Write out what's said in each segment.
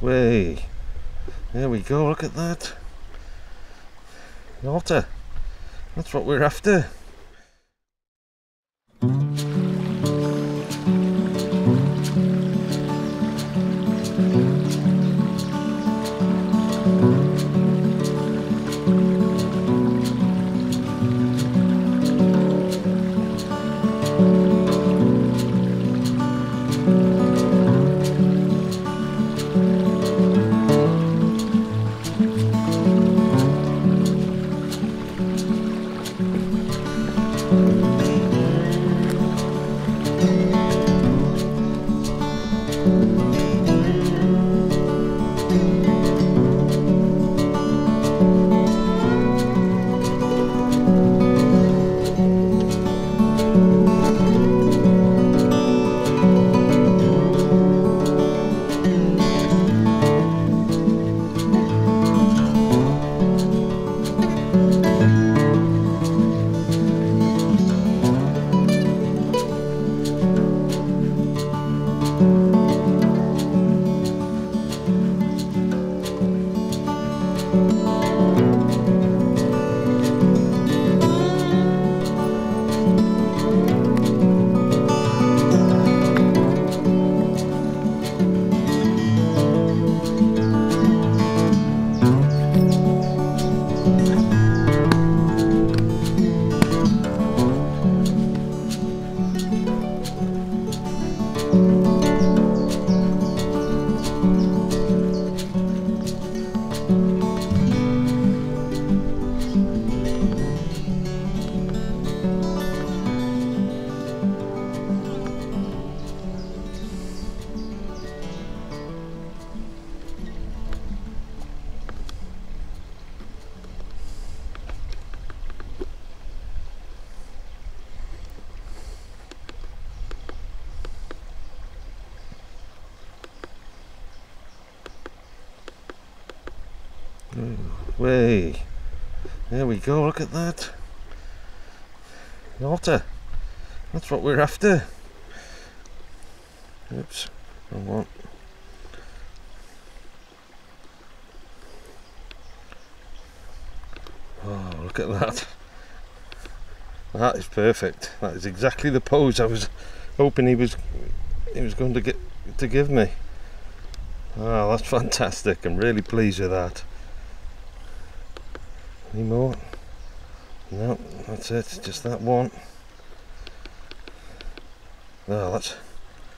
Way. There we go, look at that. An otter. That's what we're after. Way. There we go, look at that. An otter. That's what we're after. Oops, wrong one. Oh, look at that. That is perfect. That is exactly the pose I was hoping he was going to give me. Oh, that's fantastic. I'm really pleased with that. Any more? No, that's it, just that one. Oh,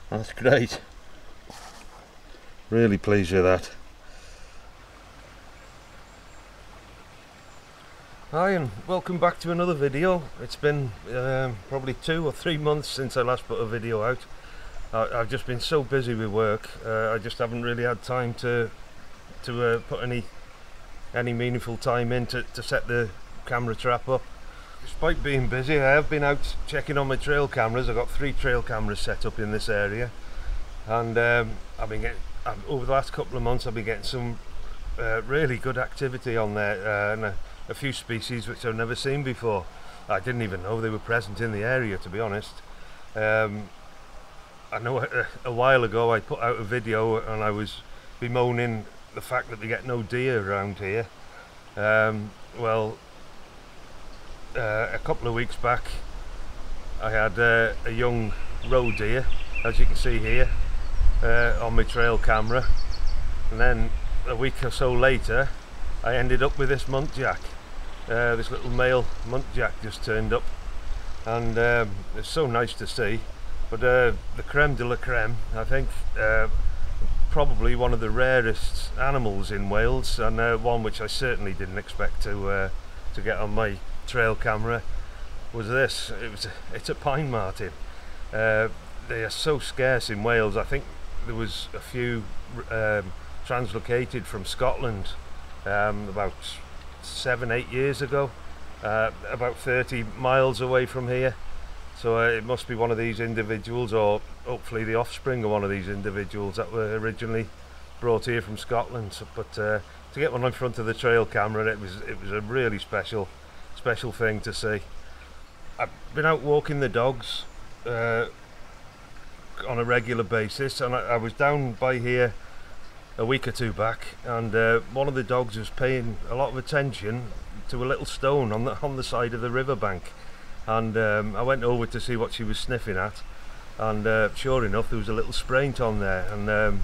that's great. Really pleased with that. Hi and welcome back to another video. It's been probably 2 or 3 months since I last put a video out. I've just been so busy with work, I just haven't really had time to put any meaningful time in to set the camera trap up. Despite being busy, I have been out checking on my trail cameras. I've got 3 trail cameras set up in this area, and I've been getting, over the last couple of months I've been getting some really good activity on there, and a few species which I've never seen before. I didn't even know they were present in the area, to be honest. I know a while ago I put out a video and I was bemoaning the fact that we get no deer around here. Well, a couple of weeks back I had a young roe deer, as you can see here, on my trail camera, and then a week or so later I ended up with this muntjac. This little male muntjac just turned up, and it's so nice to see, but the creme de la creme, I think. Probably one of the rarest animals in Wales, and one which I certainly didn't expect to get on my trail camera was this. It's a pine marten. They are so scarce in Wales. I think there was a few translocated from Scotland about 7-8 years ago, about 30 miles away from here. So it must be one of these individuals, or hopefully the offspring of one of these individuals that were originally brought here from Scotland. So, but to get one in front of the trail camera, it was a really special thing to see. I've been out walking the dogs on a regular basis, and I was down by here a week or two back, and one of the dogs was paying a lot of attention to a little stone on the side of the riverbank, and I went over to see what she was sniffing at, and sure enough there was a little spraint on there, and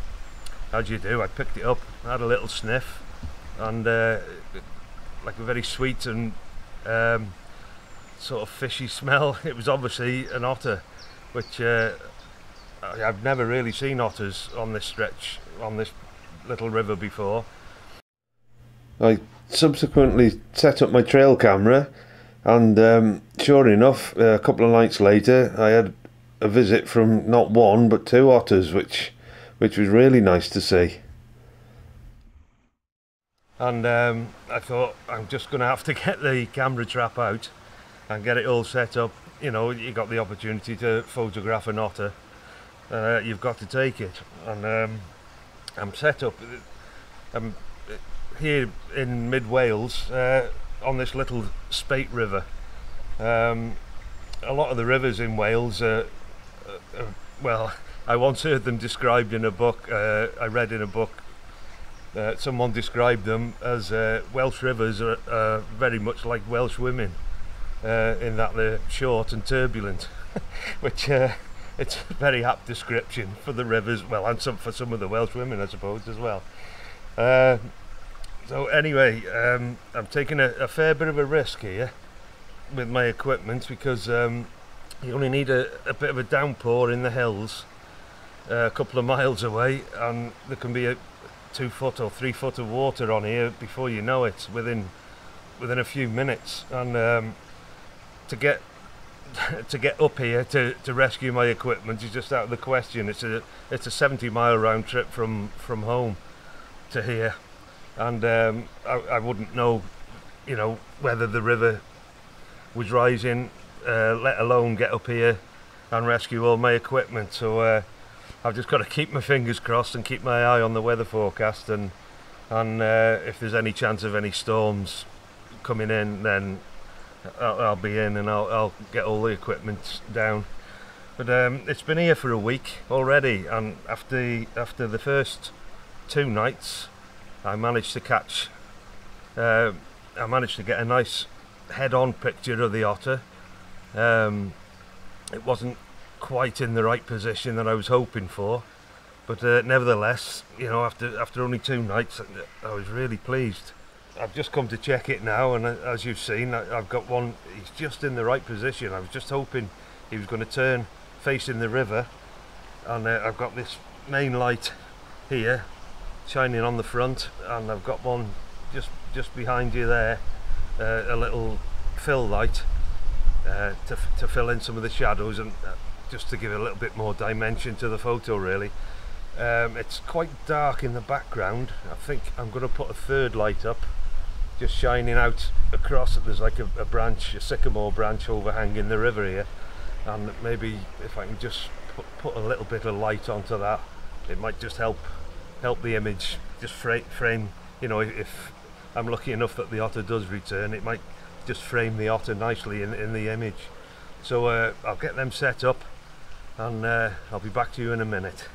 as you do, I picked it up, had a little sniff, and like a very sweet and sort of fishy smell. It was obviously an otter, which I've never really seen otters on this stretch, on this little river before. I subsequently set up my trail camera, and sure enough, a couple of nights later I had a visit from not one but two otters, which was really nice to see. And I thought, I'm just going to have to get the camera trap out and get it all set up. You know, you got the opportunity to photograph an otter, you've got to take it. And I'm set up, I'm here in mid Wales on this little Spate River. A lot of the rivers in Wales are, well, I once heard them described in a book, I read in a book, someone described them as Welsh rivers are very much like Welsh women, in that they're short and turbulent, which it's a very apt description for the rivers, well, and for some of the Welsh women, I suppose, as well. So anyway, I'm taking a fair bit of a risk here with my equipment, because you only need a bit of a downpour in the hills a couple of miles away, and there can be a 2 foot or 3 foot of water on here before you know it, within a few minutes. And to get up here to rescue my equipment is just out of the question. It's a 70-mile round trip from home to here, and I wouldn't know, you know, whether the river was rising, let alone get up here and rescue all my equipment. So I've just got to keep my fingers crossed and keep my eye on the weather forecast, and if there's any chance of any storms coming in, then I'll be in, and I'll get all the equipment down. But it's been here for a week already, and after the first two nights, I managed to get a nice head-on picture of the otter. It wasn't quite in the right position that I was hoping for, but nevertheless, you know, after only two nights, I was really pleased. I've just come to check it now, and as you've seen, I've got one. He's just in the right position. I was just hoping he was going to turn facing the river, and I've got this main light here shining on the front, and I've got one just behind you there, a little fill light to fill in some of the shadows, and just to give it a little bit more dimension to the photo, really. It's quite dark in the background. I think I'm going to put a third light up, just shining out across. There's like a branch, a sycamore branch overhanging the river here, and maybe if I can just put a little bit of light onto that, it might just help the image, just frame, you know, if I'm lucky enough that the otter does return, it might just frame the otter nicely in the image. So I'll get them set up, and I'll be back to you in a minute.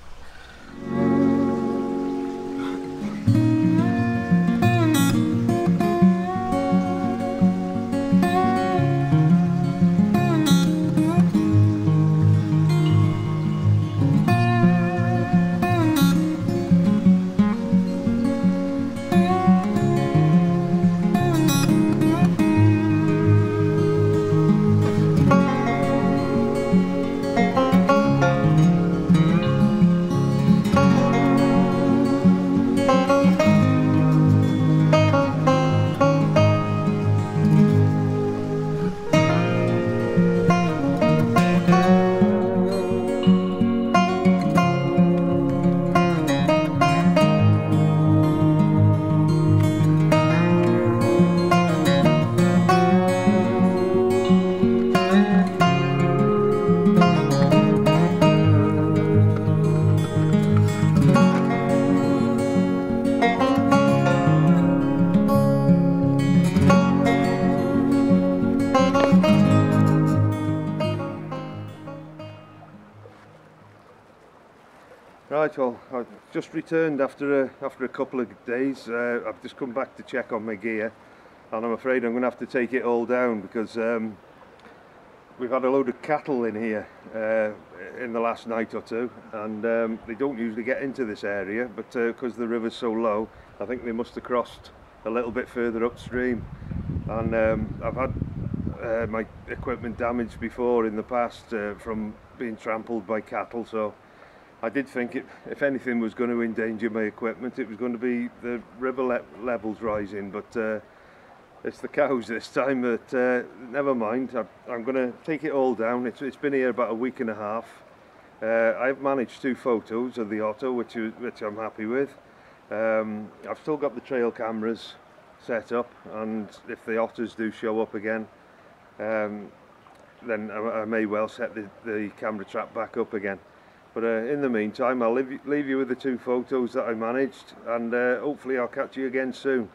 Right, well, I've just returned after a couple of days. I've just come back to check on my gear, and I'm afraid I'm going to have to take it all down because we've had a load of cattle in here in the last night or two, and they don't usually get into this area, but because the river's so low, I think they must have crossed a little bit further upstream. And I've had my equipment damaged before in the past from being trampled by cattle, so I did think if anything was going to endanger my equipment, it was going to be the river levels rising, but it's the cows this time. But never mind, I'm going to take it all down. It's been here about a week and a half. I've managed 2 photos of the otter, which I'm happy with. I've still got the trail cameras set up, and if the otters do show up again, then I may well set the camera trap back up again. But in the meantime, I'll leave you with the 2 photos that I managed, and hopefully I'll catch you again soon.